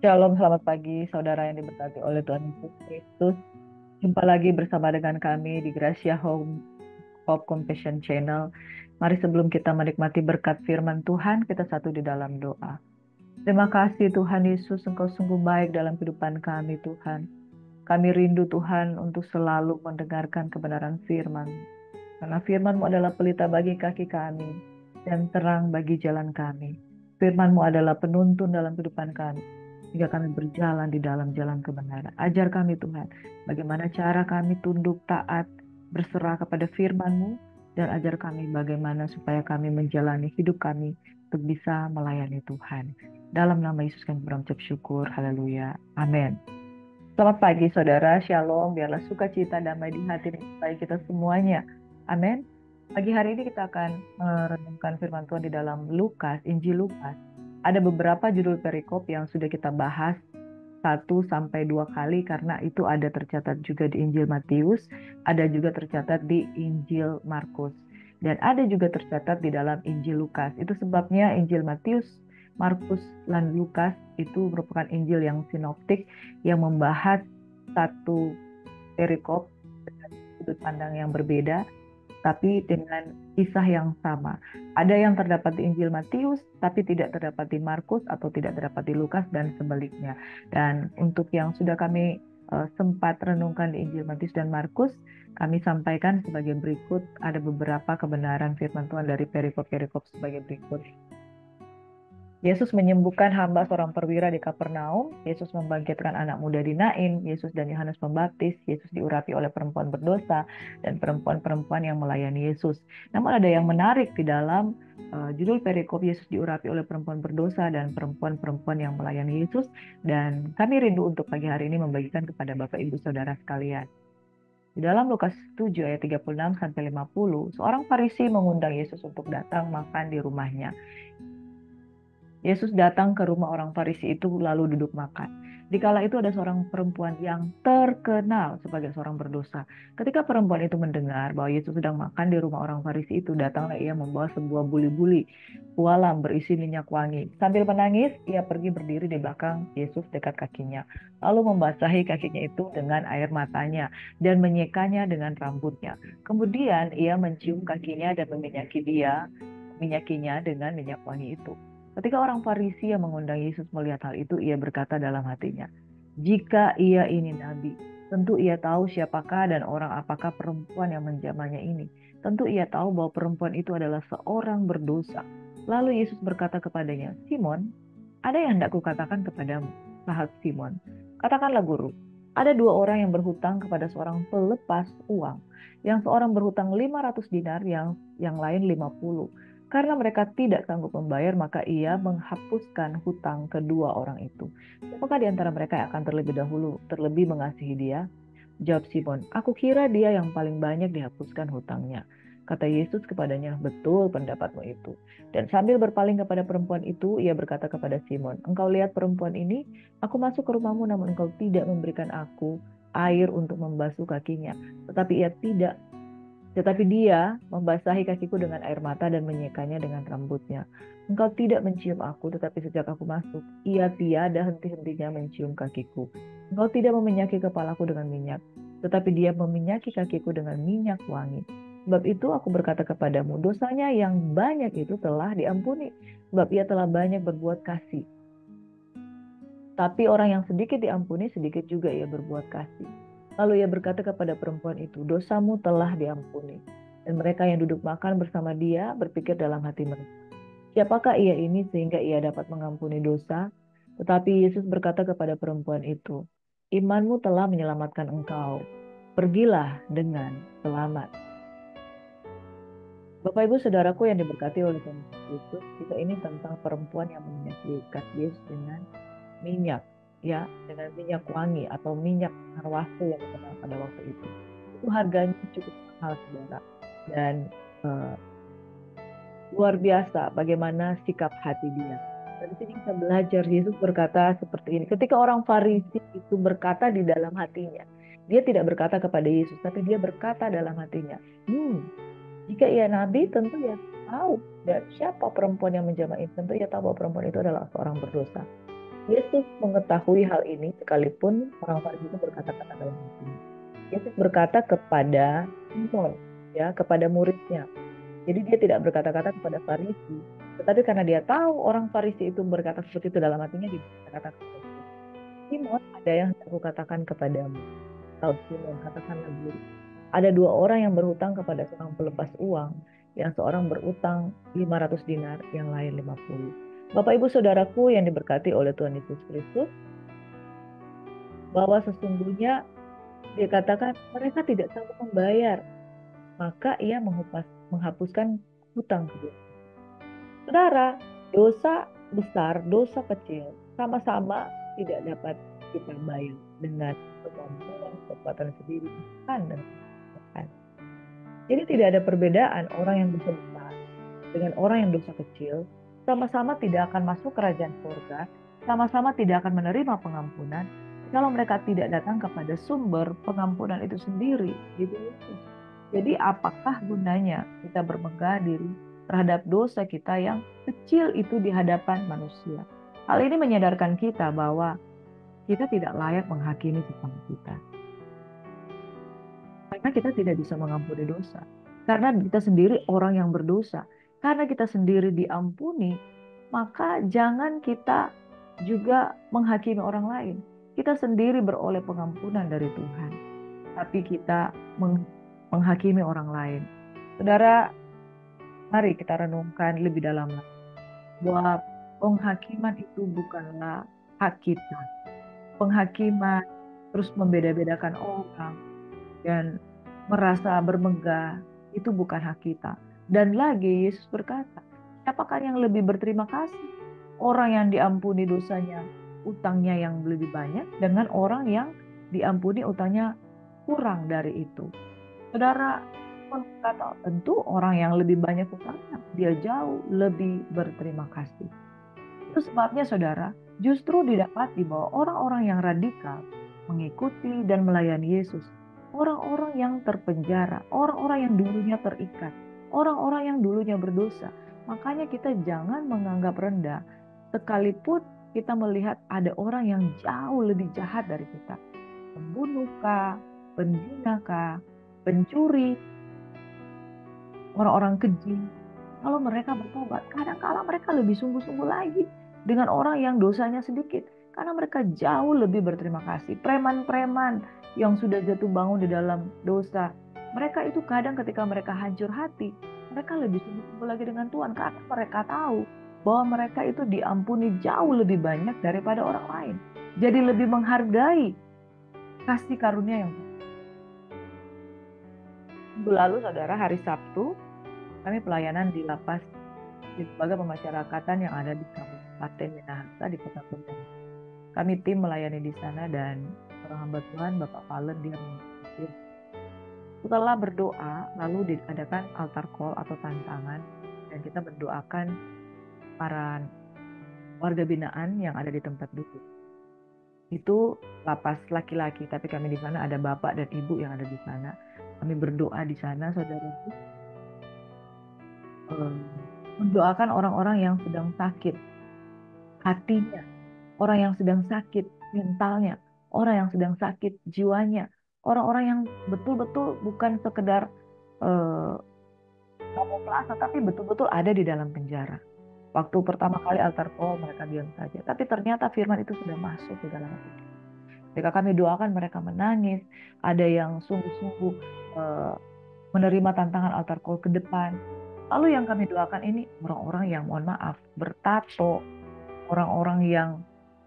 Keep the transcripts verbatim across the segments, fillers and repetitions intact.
Shalom, selamat pagi saudara yang diberkati oleh Tuhan Yesus Kristus. Jumpa lagi bersama dengan kami di Gracia Home, Hope Compassion Channel. Mari sebelum kita menikmati berkat firman Tuhan, kita satu di dalam doa. Terima kasih Tuhan Yesus, Engkau sungguh baik dalam kehidupan kami Tuhan. Kami rindu Tuhan untuk selalu mendengarkan kebenaran firman. Karena firman-Mu adalah pelita bagi kaki kami dan terang bagi jalan kami. Firman-Mu adalah penuntun dalam kehidupan kami, hingga kami berjalan di dalam jalan kebenaran. Ajar kami Tuhan, bagaimana cara kami tunduk taat, berserah kepada firman-Mu, dan ajar kami bagaimana supaya kami menjalani hidup kami untuk bisa melayani Tuhan. Dalam nama Yesus kami berucap syukur, haleluya, amin. Selamat pagi saudara, shalom, biarlah sukacita damai di hati dan kita semuanya, amin. Pagi hari ini kita akan merenungkan firman Tuhan di dalam Lukas, Injil Lukas. Ada beberapa judul perikop yang sudah kita bahas satu sampai dua kali karena itu ada tercatat juga di Injil Matius, ada juga tercatat di Injil Markus, dan ada juga tercatat di dalam Injil Lukas. Itu sebabnya Injil Matius, Markus, dan Lukas itu merupakan Injil yang sinoptik yang membahas satu perikop dengan sudut pandang yang berbeda, tapi dengan kisah yang sama. Ada yang terdapat di Injil Matius, tapi tidak terdapat di Markus atau tidak terdapat di Lukas dan sebaliknya. Dan untuk yang sudah kami uh, sempat renungkan di Injil Matius dan Markus, kami sampaikan sebagai berikut. Ada beberapa kebenaran firman Tuhan dari perikop-perikop sebagai berikut. Yesus menyembuhkan hamba seorang perwira di Kapernaum. Yesus membangkitkan anak muda di Nain. Yesus dan Yohanes Pembaptis. Yesus diurapi oleh perempuan berdosa dan perempuan-perempuan yang melayani Yesus. Namun ada yang menarik di dalam uh, judul perikop Yesus diurapi oleh perempuan berdosa dan perempuan-perempuan yang melayani Yesus. Dan kami rindu untuk pagi hari ini membagikan kepada Bapak Ibu Saudara sekalian. Di dalam Lukas tujuh ayat tiga puluh enam sampai lima puluh, seorang Farisi mengundang Yesus untuk datang makan di rumahnya. Yesus datang ke rumah orang Farisi itu lalu duduk makan. Dikala itu ada seorang perempuan yang terkenal sebagai seorang berdosa. Ketika perempuan itu mendengar bahwa Yesus sedang makan di rumah orang Farisi itu, datanglah ia membawa sebuah buli-buli pualam berisi minyak wangi. Sambil menangis, ia pergi berdiri di belakang Yesus dekat kakinya, lalu membasahi kakinya itu dengan air matanya dan menyekanya dengan rambutnya. Kemudian ia mencium kakinya dan meminyaki dia, minyakinya dengan minyak wangi itu. Ketika orang Farisi yang mengundang Yesus melihat hal itu, ia berkata dalam hatinya, "Jika ia ini nabi, tentu ia tahu siapakah dan orang apakah perempuan yang menjamannya ini. Tentu ia tahu bahwa perempuan itu adalah seorang berdosa." Lalu Yesus berkata kepadanya, "Simon, ada yang hendak kukatakan kepadamu." "Sahat Simon." "Katakanlah Guru." "Ada dua orang yang berhutang kepada seorang pelepas uang. Yang seorang berhutang lima ratus dinar, yang yang lain lima puluh. Karena mereka tidak sanggup membayar, maka ia menghapuskan hutang kedua orang itu. Siapakah di antara mereka yang akan terlebih dahulu, terlebih mengasihi dia?" Jawab Simon, "Aku kira dia yang paling banyak dihapuskan hutangnya." Kata Yesus kepadanya, "Betul pendapatmu itu." Dan sambil berpaling kepada perempuan itu, ia berkata kepada Simon, "Engkau lihat perempuan ini? Aku masuk ke rumahmu, namun engkau tidak memberikan aku air untuk membasuh kakinya. Tetapi ia tidak Tetapi dia membasahi kakiku dengan air mata dan menyekanya dengan rambutnya. Engkau tidak mencium aku, tetapi sejak aku masuk, ia tiada henti-hentinya mencium kakiku. Engkau tidak meminyaki kepalaku dengan minyak, tetapi dia meminyaki kakiku dengan minyak wangi. Sebab itu aku berkata kepadamu, dosanya yang banyak itu telah diampuni, sebab ia telah banyak berbuat kasih. Tapi orang yang sedikit diampuni, sedikit juga ia berbuat kasih." Lalu ia berkata kepada perempuan itu, "Dosamu telah diampuni." Dan mereka yang duduk makan bersama dia berpikir dalam hati mereka, "Siapakah ia ini sehingga ia dapat mengampuni dosa?" Tetapi Yesus berkata kepada perempuan itu, "Imanmu telah menyelamatkan engkau. Pergilah dengan selamat." Bapak Ibu Saudaraku yang diberkati oleh Tuhan Yesus, kita ini tentang perempuan yang menyaksikan Yesus dengan minyak. Ya, dengan minyak wangi atau minyak arwasta yang dikenal pada waktu itu. Itu harganya cukup mahal saudara. Dan uh, luar biasa bagaimana sikap hati dia. Dari sini kita belajar Yesus berkata seperti ini. Ketika orang Farisi itu berkata di dalam hatinya, dia tidak berkata kepada Yesus, tapi dia berkata dalam hatinya, Hmm, "Jika ia nabi tentu ia tahu. Dan siapa perempuan yang menjamah ini, tentu ia tahu bahwa perempuan itu adalah seorang berdosa." Yesus mengetahui hal ini sekalipun orang Farisi itu berkata-kata dalam hatinya. Yesus berkata kepada Simon, ya, kepada muridnya. Jadi dia tidak berkata-kata kepada Farisi, tetapi karena dia tahu orang Farisi itu berkata seperti itu dalam hatinya, dia berkata kepada Simon, Simon, ada yang aku katakan kepadamu. Tahu Simon, katakanlah guru. Ada dua orang yang berhutang kepada seorang pelepas uang, yang seorang berutang lima ratus dinar, yang lain lima puluh. Bapak Ibu Saudaraku yang diberkati oleh Tuhan Yesus Kristus, bahwa sesungguhnya dikatakan mereka tidak sanggup membayar, maka ia menghapus, menghapuskan hutang. Saudara, dosa besar, dosa kecil, sama-sama tidak dapat kita bayar dengan kemampuan, kekuatan sendiri, dan kekuatan. Jadi tidak ada perbedaan orang yang dosa besar dengan orang yang dosa kecil. Sama-sama tidak akan masuk kerajaan surga, sama-sama tidak akan menerima pengampunan kalau mereka tidak datang kepada sumber pengampunan itu sendiri. Gitu. Jadi apakah gunanya kita bermegah diri terhadap dosa kita yang kecil itu di hadapan manusia? Hal ini menyadarkan kita bahwa kita tidak layak menghakimi sesama kita. Karena kita tidak bisa mengampuni dosa. Karena kita sendiri orang yang berdosa. Karena kita sendiri diampuni, maka jangan kita juga menghakimi orang lain. Kita sendiri beroleh pengampunan dari Tuhan, tapi kita menghakimi orang lain. Saudara, mari kita renungkan lebih dalam lagi bahwa penghakiman itu bukanlah hak kita. Penghakiman terus membeda-bedakan orang dan merasa bermegah itu bukan hak kita. Dan lagi Yesus berkata, siapakah yang lebih berterima kasih? Orang yang diampuni dosanya, utangnya yang lebih banyak, dengan orang yang diampuni utangnya kurang dari itu. Saudara, kata tentu orang yang lebih banyak utangnya, dia jauh lebih berterima kasih. Itu sebabnya saudara, justru didapati bahwa orang-orang yang radikal mengikuti dan melayani Yesus. Orang-orang yang terpenjara, orang-orang yang dulunya terikat. Orang-orang yang dulunya berdosa. Makanya kita jangan menganggap rendah sekalipun kita melihat ada orang yang jauh lebih jahat dari kita. Pembunuh kah, penzina kah, pencuri, orang-orang keji. Kalau mereka bertobat, kadang-kala mereka lebih sungguh-sungguh lagi dengan orang yang dosanya sedikit. Karena mereka jauh lebih berterima kasih. Preman-preman yang sudah jatuh bangun di dalam dosa. Mereka itu kadang ketika mereka hancur hati, mereka lebih sungguh-sungguh lagi dengan Tuhan. Karena mereka tahu bahwa mereka itu diampuni jauh lebih banyak daripada orang lain. Jadi lebih menghargai kasih karunia yang besar. Minggu lalu saudara, hari Sabtu, kami pelayanan di lapas di lembaga pemasyarakatan yang ada di Kabupaten Minahasa di Kota Kendal. Kami tim melayani di sana dan orang hamba Tuhan, Bapak Palen, dia mengikuti. Setelah berdoa, lalu diadakan altar call atau tantangan, dan kita berdoakan para warga binaan yang ada di tempat duduk. Itu lapas laki-laki, tapi kami di sana ada bapak dan ibu yang ada di sana. Kami berdoa di sana, saudara. Mendoakan orang-orang yang sedang sakit hatinya, orang yang sedang sakit mentalnya, orang yang sedang sakit jiwanya. Orang-orang yang betul-betul bukan sekedar kamuflase, eh, tapi betul-betul ada di dalam penjara. Waktu pertama kali altar call mereka diam saja, tapi ternyata firman itu sudah masuk ke dalam hati. Ketika kami doakan mereka menangis, ada yang sungguh-sungguh eh, menerima tantangan altar call ke depan. Lalu yang kami doakan ini orang-orang yang mohon maaf bertato, orang-orang yang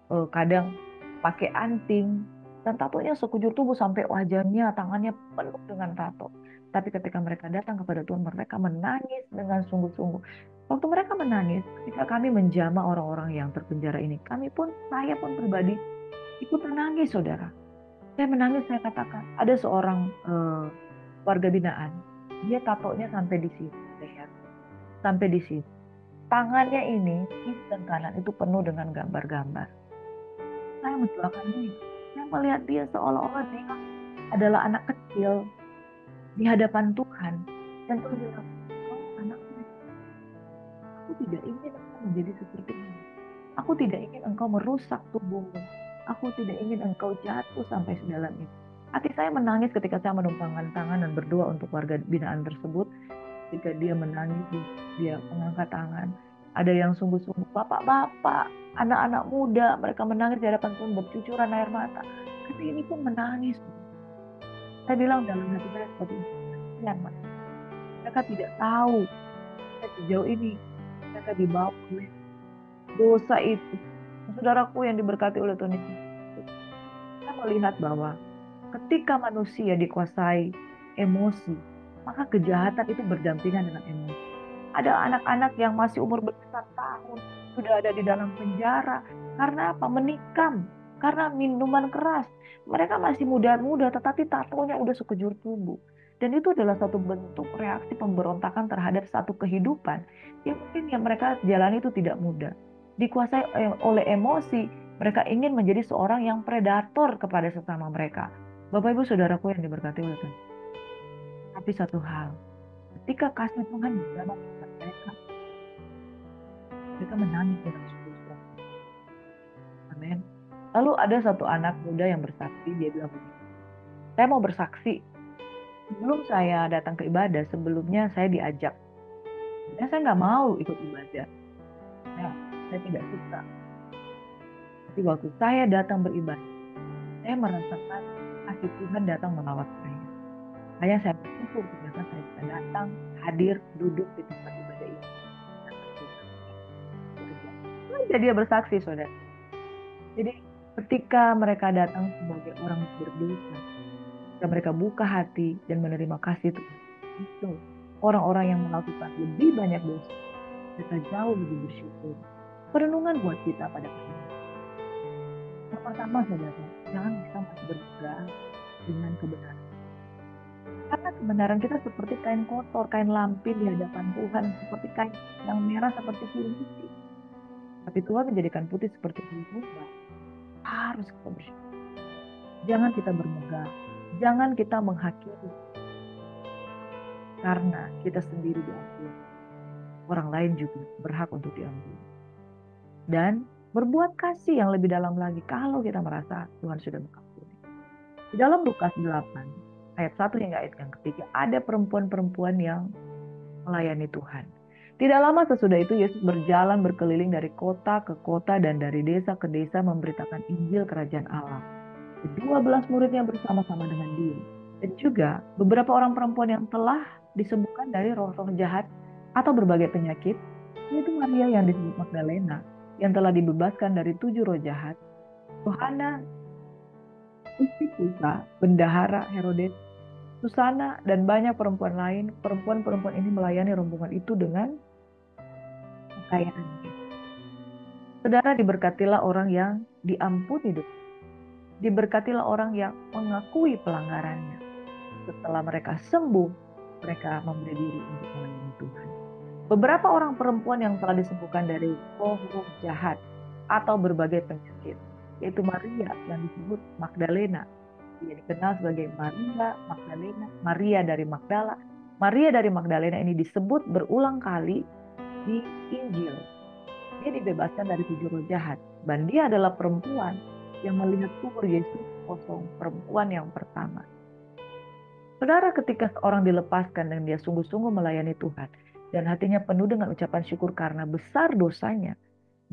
eh, kadang pakai anting. Dan tatonya sekujur tubuh sampai wajahnya, tangannya penuh dengan tato. Tapi ketika mereka datang kepada Tuhan, mereka menangis dengan sungguh-sungguh. Waktu mereka menangis, ketika kami menjamah orang-orang yang terpenjara ini, kami pun, saya pun pribadi ikut menangis, saudara. Saya menangis, saya katakan, ada seorang eh, warga binaan, dia tatonya sampai di sini, lihat, sampai di sini. Tangannya ini, kiri dan kanan itu penuh dengan gambar-gambar. Saya mendoakan ini. Saya melihat dia seolah-olah dia adalah anak kecil di hadapan Tuhan. Dan Tuhan bilang, oh, anakku, aku tidak ingin aku menjadi seperti ini. Aku tidak ingin engkau merusak tubuhmu. Aku tidak ingin engkau jatuh sampai sedalam itu. Hati saya menangis ketika saya menumpangkan tangan dan berdoa untuk warga binaan tersebut. Ketika dia menangis, dia mengangkat tangan. Ada yang sungguh-sungguh, bapak-bapak, anak-anak muda, mereka menangis di hadapan Tuhan, bercucuran air mata. Tapi ini pun menangis. Saya bilang dalam hati saya seperti ini, mereka tidak tahu. Sejauh ini, mereka dibawa oleh dosa itu. Saudaraku yang diberkati oleh Tuhan itu, kita melihat bahwa ketika manusia dikuasai emosi, maka kejahatan itu berdampingan dengan emosi. Ada anak-anak yang masih umur belasan tahun sudah ada di dalam penjara karena apa? Menikam, karena minuman keras. Mereka masih muda-muda, tetapi tatonya udah sekejur tubuh. Dan itu adalah satu bentuk reaksi pemberontakan terhadap satu kehidupan yang mungkin yang mereka jalani itu tidak mudah. Dikuasai oleh emosi, mereka ingin menjadi seorang yang predator kepada sesama mereka. Bapak Ibu Saudaraku yang diberkati oleh Tuhan. Tapi satu hal, ketika kasih Tuhan dalam hidup mereka, mereka menangis dengan sungguh-sungguh. Amin. Lalu ada satu anak muda yang bersaksi, dia bilang, saya mau bersaksi. Sebelum saya datang ke ibadah, sebelumnya saya diajak. Dan saya nggak mau ikut ibadah. Nah, saya tidak suka. Tapi waktu saya datang beribadah, saya merasakan kasih Tuhan datang melawat saya. Hanya saya bersyukur ternyata saya bisa datang, hadir, duduk di tempat ibadah ini. Jadi dia bersaksi, saudara. Jadi ketika mereka datang sebagai orang berdosa, ketika mereka buka hati dan menerima kasih Tuhan, itu orang-orang yang melakukan lebih banyak dosa, mereka jauh lebih bersyukur. Perenungan buat kita pada hari ini. Yang pertama, saudara, jangan kita masih berpegang dengan kebenaran. Karena kebenaran kita seperti kain kotor, kain lampin di hadapan Tuhan, seperti kain yang merah seperti kulit putih. Tapi Tuhan menjadikan putih seperti kulit domba. Harus kita bersyukur. Jangan kita bermegah, jangan kita menghakimi. Karena kita sendiri diampuni, orang lain juga berhak untuk diampuni. Dan berbuat kasih yang lebih dalam lagi kalau kita merasa Tuhan sudah mengampuni. Di dalam Lukas delapan, ayat satu hingga ayat yang ketiga, ada perempuan-perempuan yang melayani Tuhan. Tidak lama sesudah itu, Yesus berjalan berkeliling dari kota ke kota dan dari desa ke desa memberitakan Injil Kerajaan Allah. Kedua belas muridnya bersama-sama dengan dia. Dan juga beberapa orang perempuan yang telah disembuhkan dari roh-roh jahat atau berbagai penyakit, yaitu Maria yang disebut Magdalena, yang telah dibebaskan dari tujuh roh jahat, Yohana, istri Kusa, bendahara Herodes, Susana, dan banyak perempuan lain. Perempuan-perempuan ini melayani rombongan itu dengan kekayaannya. Saudara, diberkatilah orang yang diampuni dosa. Diberkatilah orang yang mengakui pelanggarannya. Setelah mereka sembuh, mereka memberi diri untuk melayani Tuhan. Beberapa orang perempuan yang telah disembuhkan dari roh-roh jahat atau berbagai penyakit, yaitu Maria yang disebut Magdalena. Dia dikenal sebagai Maria Magdalena, Maria dari Magdala. Maria dari Magdalena ini disebut berulang kali di Injil. Dia dibebaskan dari tujuh roh jahat. Dan dia adalah perempuan yang melihat kubur Yesus kosong, perempuan yang pertama. Saudara, ketika seorang dilepaskan dan dia sungguh-sungguh melayani Tuhan, dan hatinya penuh dengan ucapan syukur karena besar dosanya.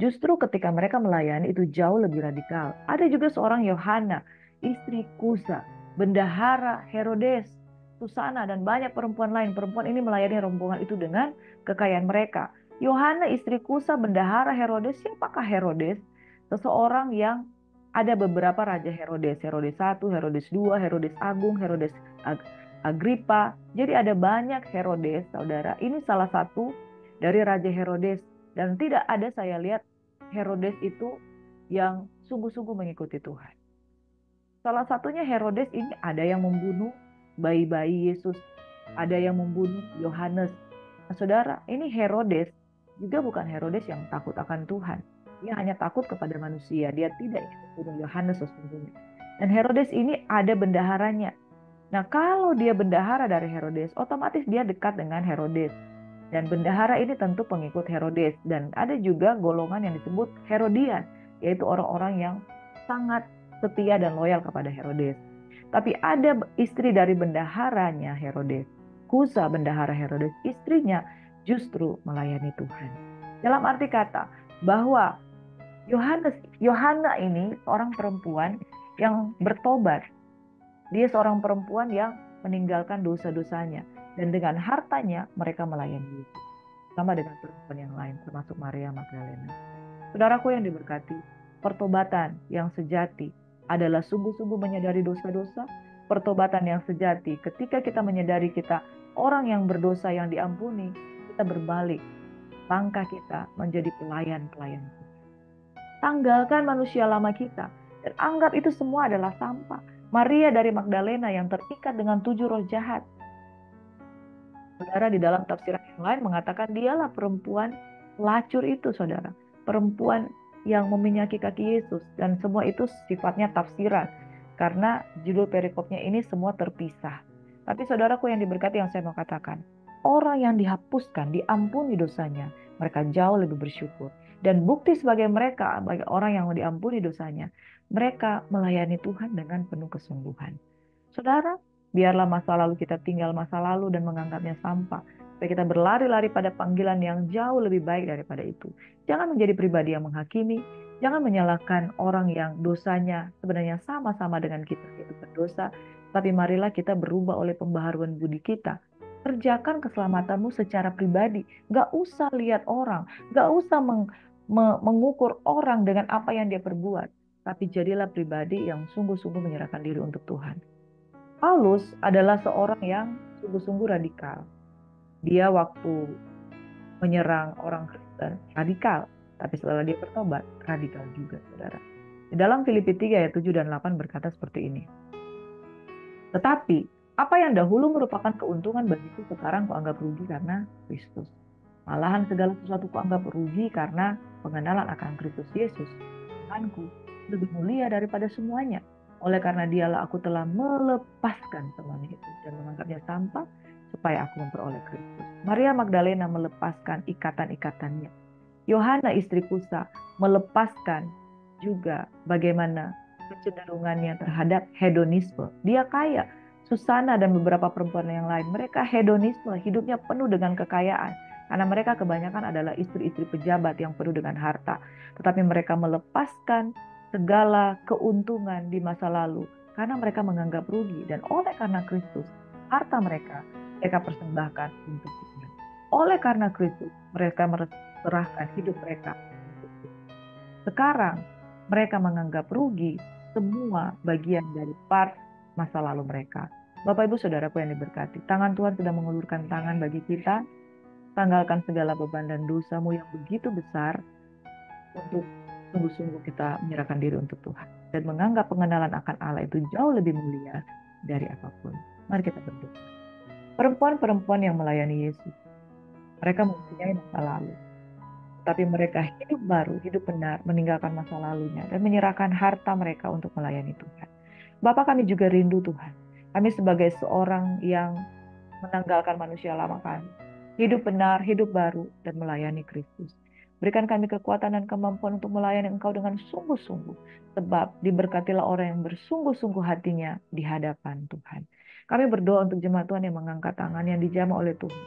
Justru ketika mereka melayani itu jauh lebih radikal. Ada juga seorang Yohana, istri Kusa, bendahara Herodes, Susana, dan banyak perempuan lain. Perempuan ini melayani rombongan itu dengan kekayaan mereka. Yohana, istri Kusa, bendahara Herodes. Siapakah Herodes? Seseorang yang ada beberapa raja Herodes. Herodes satu, Herodes dua, Herodes Agung, Herodes Agripa. Agripa, jadi ada banyak Herodes, saudara. Ini salah satu dari Raja Herodes. Dan tidak ada saya lihat Herodes itu yang sungguh-sungguh mengikuti Tuhan. Salah satunya Herodes ini ada yang membunuh bayi-bayi Yesus. Ada yang membunuh Yohanes. Nah, saudara, ini Herodes juga bukan Herodes yang takut akan Tuhan. Dia hanya takut kepada manusia. Dia tidak ingin membunuh Yohanes sesungguhnya. Dan Herodes ini ada bendaharanya. Nah, kalau dia bendahara dari Herodes, otomatis dia dekat dengan Herodes. Dan bendahara ini tentu pengikut Herodes, dan ada juga golongan yang disebut Herodian, yaitu orang-orang yang sangat setia dan loyal kepada Herodes. Tapi ada istri dari bendaharanya Herodes, Kusa bendahara Herodes, istrinya justru melayani Tuhan. Dalam arti kata bahwa Yohanes, Yohana ini seorang perempuan yang bertobat. Dia seorang perempuan yang meninggalkan dosa-dosanya. Dan dengan hartanya mereka melayani Yesus. Sama dengan perempuan yang lain, termasuk Maria Magdalena. Saudaraku yang diberkati, pertobatan yang sejati adalah sungguh-sungguh menyadari dosa-dosa. Pertobatan yang sejati ketika kita menyadari kita orang yang berdosa yang diampuni, kita berbalik. Langkah kita menjadi pelayan-pelayan. Tanggalkan manusia lama kita dan anggap itu semua adalah sampah. Maria dari Magdalena yang terikat dengan tujuh roh jahat. Saudara, di dalam tafsiran yang lain mengatakan dialah perempuan pelacur itu, saudara. Perempuan yang meminyaki kaki Yesus. Dan semua itu sifatnya tafsiran. Karena judul perikopnya ini semua terpisah. Tapi saudaraku yang diberkati, yang saya mau katakan, orang yang dihapuskan, diampuni dosanya, mereka jauh lebih bersyukur. Dan bukti sebagai mereka, bagi orang yang diampuni dosanya, mereka melayani Tuhan dengan penuh kesungguhan. Saudara, biarlah masa lalu kita tinggal masa lalu dan menganggapnya sampah. Supaya kita berlari-lari pada panggilan yang jauh lebih baik daripada itu. Jangan menjadi pribadi yang menghakimi. Jangan menyalahkan orang yang dosanya sebenarnya sama-sama dengan kita, yaitu berdosa. Tapi marilah kita berubah oleh pembaharuan budi kita. Kerjakan keselamatanmu secara pribadi. Gak usah lihat orang. Gak usah meng- me- mengukur orang dengan apa yang dia perbuat. Tapi jadilah pribadi yang sungguh-sungguh menyerahkan diri untuk Tuhan. Paulus adalah seorang yang sungguh-sungguh radikal. Dia waktu menyerang orang Kristen radikal, tapi setelah dia bertobat radikal juga, saudara. Di dalam Filipi tiga ayat tujuh dan delapan berkata seperti ini. Tetapi apa yang dahulu merupakan keuntungan bagiku sekarang kuanggap rugi karena Kristus. Malahan segala sesuatu kuanggap rugi karena pengenalan akan Kristus Yesus, Tuhanku, lebih mulia daripada semuanya. Oleh karena dialah aku telah melepaskan semuanya itu dan menganggapnya sampah supaya aku memperoleh Kristus. Maria Magdalena melepaskan ikatan-ikatannya. Yohana istri Kusa melepaskan juga bagaimana kecenderungannya terhadap hedonisme. Dia kaya. Susana dan beberapa perempuan yang lain, mereka hedonisme, hidupnya penuh dengan kekayaan. Karena mereka kebanyakan adalah istri-istri pejabat yang penuh dengan harta. Tetapi mereka melepaskan segala keuntungan di masa lalu karena mereka menganggap rugi, dan oleh karena Kristus harta mereka mereka persembahkan untuk Tuhan. Oleh karena Kristus mereka menyerahkan hidup mereka. Sekarang mereka menganggap rugi semua bagian dari part masa lalu mereka. Bapak Ibu Saudaraku yang diberkati, tangan Tuhan sudah mengulurkan tangan bagi kita. Tanggalkan segala beban dan dosamu yang begitu besar untuk sungguh-sungguh kita menyerahkan diri untuk Tuhan dan menganggap pengenalan akan Allah itu jauh lebih mulia dari apapun. Mari kita berdoa. Perempuan-perempuan yang melayani Yesus, mereka mempunyai masa lalu, tapi mereka hidup baru, hidup benar, meninggalkan masa lalunya dan menyerahkan harta mereka untuk melayani Tuhan. Bapa, kami juga rindu Tuhan. Kami sebagai seorang yang menanggalkan manusia lama kami, hidup benar, hidup baru, dan melayani Kristus. Berikan kami kekuatan dan kemampuan untuk melayani Engkau dengan sungguh-sungguh. Sebab diberkatilah orang yang bersungguh-sungguh hatinya di hadapan Tuhan. Kami berdoa untuk jemaat Tuhan yang mengangkat tangan, yang dijamah oleh Tuhan.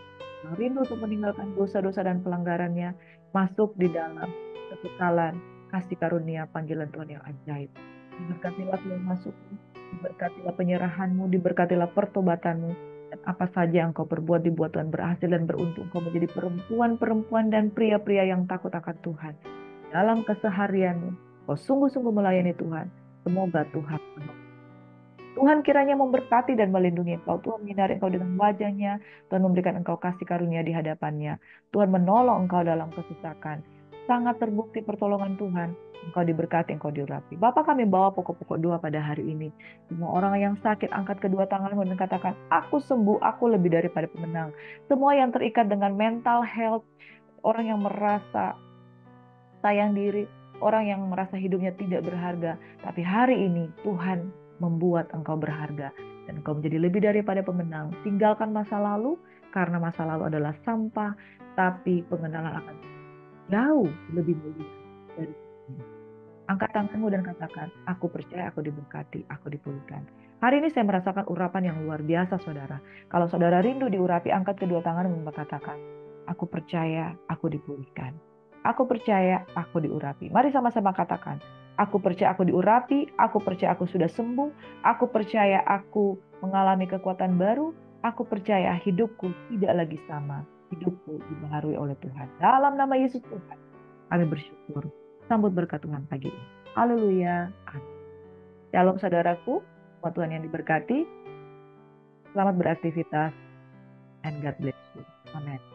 Yang rindu untuk meninggalkan dosa-dosa dan pelanggarannya, masuk di dalam kekekalan kasih karunia panggilan Tuhan yang ajaib. Diberkatilah Tuhan masukmu, diberkatilah penyerahanmu, diberkatilah pertobatanmu. Dan apa saja yang kau perbuat dibuat Tuhan berhasil dan beruntung. Kau menjadi perempuan-perempuan dan pria-pria yang takut akan Tuhan. Dalam keseharianmu, kau sungguh-sungguh melayani Tuhan. Semoga Tuhan menolong. Tuhan kiranya memberkati dan melindungi engkau. Tuhan menyinari engkau dengan wajahnya. Tuhan memberikan engkau kasih karunia di hadapannya. Tuhan menolong engkau dalam kesusakan. Sangat terbukti pertolongan Tuhan. Engkau diberkati, engkau diurapi. Bapa, kami bawa pokok-pokok doa pada hari ini. Semua orang yang sakit, angkat kedua tanganmu dan katakan, aku sembuh, aku lebih daripada pemenang. Semua yang terikat dengan mental health, orang yang merasa sayang diri, orang yang merasa hidupnya tidak berharga. Tapi hari ini Tuhan membuat engkau berharga. Dan engkau menjadi lebih daripada pemenang. Tinggalkan masa lalu, karena masa lalu adalah sampah, tapi pengenalan akan jauh lebih mulia dari ini. Angkat tanganmu dan katakan, aku percaya, aku diberkati, aku dipulihkan. Hari ini saya merasakan urapan yang luar biasa, saudara. Kalau saudara rindu diurapi, angkat kedua tangan dan katakan, aku percaya, aku dipulihkan. Aku percaya, aku diurapi. Mari sama-sama katakan, aku percaya aku diurapi, aku percaya aku sudah sembuh, aku percaya aku mengalami kekuatan baru, aku percaya hidupku tidak lagi sama, hidupku dibaharui oleh Tuhan. Dalam nama Yesus Tuhan, kami bersyukur. Sambut berkat Tuhan pagi ini. Haleluya. Shalom saudaraku, buat Tuhan yang diberkati, selamat beraktivitas, and God bless you. Amen.